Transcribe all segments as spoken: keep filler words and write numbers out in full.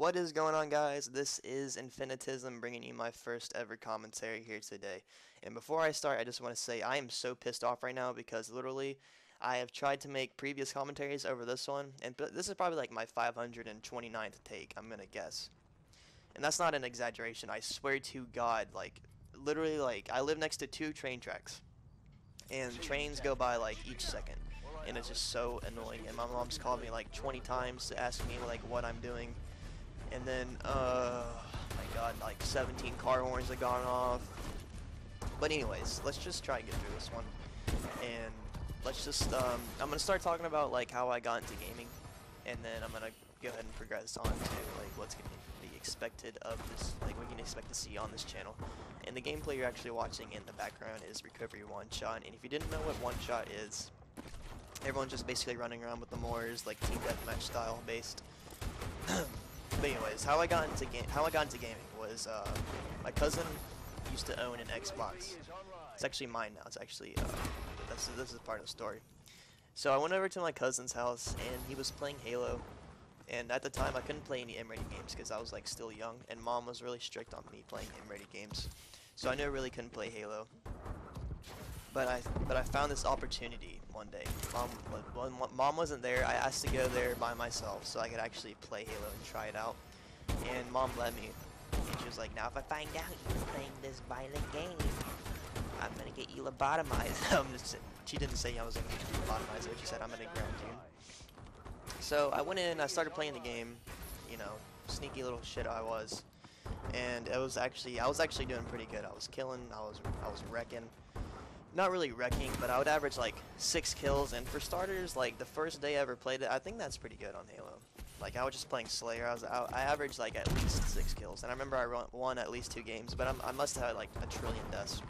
What is going on, guys? This is Infinitism bringing you my first ever commentary here today. And before I start, I just want to say I am so pissed off right now because literally I have tried to make previous commentaries over this one, and this is probably like my five hundred twenty-ninth take, I'm gonna guess. And that's not an exaggeration, I swear to God, like, literally, like, I live next to two train tracks, and trains go by, like, each second, and it's just so annoying, and my mom's called me, like, twenty times to ask me, like, what I'm doing, and then, uh, my God, like, seventeen car horns have gone off. But anyways, let's just try and get through this one, and let's just, um, I'm gonna start talking about, like, how I got into gaming, and then I'm gonna go ahead and progress on to, like, what's gonna be expected of this, like, what you can expect to see on this channel. And the gameplay you're actually watching in the background is Recovery One Shot, and if you didn't know what One Shot is, everyone's just basically running around with the Moors, like, team deathmatch style based. But anyways, how I got into game, how I got into gaming was, uh, my cousin used to own an Xbox. It's actually mine now, it's actually, uh, This is, this is part of the story. So I went over to my cousin's house and he was playing Halo, and at the time I couldn't play any M-rated games because I was like still young, and mom was really strict on me playing M-rated games, so I never really couldn't play Halo. But I but I found this opportunity one day. Mom, when mom wasn't there, I asked to go there by myself so I could actually play Halo and try it out, and mom let me, and she was like, now if I find out you're playing this violent game, I'm gonna get you lobotomized. I'm just, she didn't say I was gonna get you lobotomized, but she said I'm gonna ground you. So I went in, I started playing the game, you know, sneaky little shit I was, and it was actually, I was actually doing pretty good. I was killing, I was, I was wrecking, not really wrecking, but I would average like six kills. And for starters, like the first day I ever played it, I think that's pretty good on Halo. Like I was just playing Slayer, I was, I, I averaged like at least six kills, and I remember I won at least two games, but I'm, I must have had like a trillion deaths.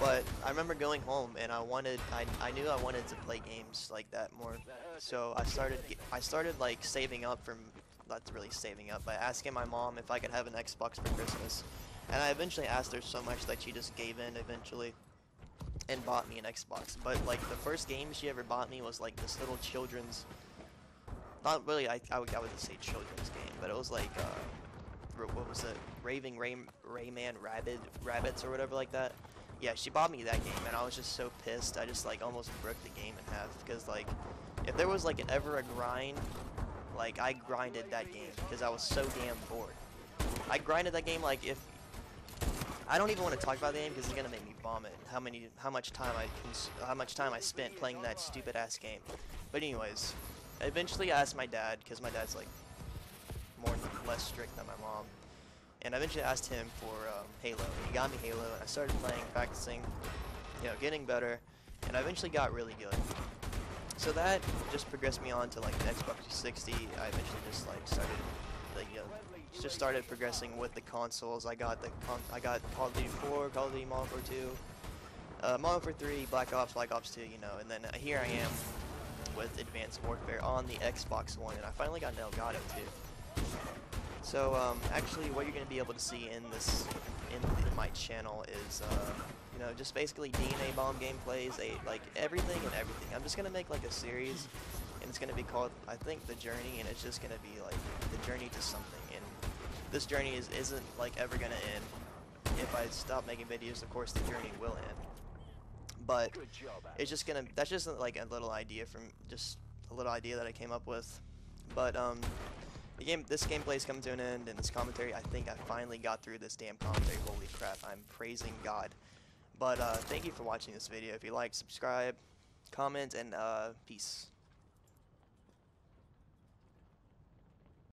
But I remember going home and I wanted, I, I knew I wanted to play games like that more. So I started, I started like saving up from, not really saving up, but asking my mom if I could have an Xbox for Christmas. And I eventually asked her so much that she just gave in eventually and bought me an Xbox. But like the first game she ever bought me was like this little children's, not really, I, I, would, I wouldn't say children's game, but it was like, uh, what was it? Raving Ray, Rayman Rabid, Rabbits or whatever like that. Yeah, she bought me that game, and I was just so pissed. I just like almost broke the game in half because like, if there was like an, ever a grind, like I grinded that game because I was so damn bored. I grinded that game like if I don't even want to talk about the game because it's gonna make me vomit. How many, how much time I, how much time I spent playing that stupid ass game. But anyways, eventually I asked my dad because my dad's like more less strict than my mom. And I eventually asked him for um, Halo. He got me Halo, and I started playing, practicing, you know, getting better, and I eventually got really good. So that just progressed me on to like the Xbox three sixty. I eventually just like started, like, you know, just started progressing with the consoles. I got the con I got Call of Duty four, Call of Duty Modern Warfare two, uh, Modern Warfare three, Black Ops, Black Ops two, you know, and then uh, here I am with Advanced Warfare on the Xbox One, and I finally got an Elgato too. So um, actually, what you're going to be able to see in this, in, in my channel is, uh, you know, just basically D N A bomb gameplays, a, like everything and everything. I'm just going to make like a series, and it's going to be called, I think, The Journey, and it's just going to be like the journey to something. And this journey is, isn't like ever going to end. If I stop making videos, of course, the journey will end. But it's just going to, that's just like a little idea from, just a little idea that I came up with. But, um... The game, this gameplay is coming to an end, and this commentary, I think I finally got through this damn commentary. Holy crap, I'm praising God. But uh, thank you for watching this video. If you like, subscribe, comment, and uh, peace.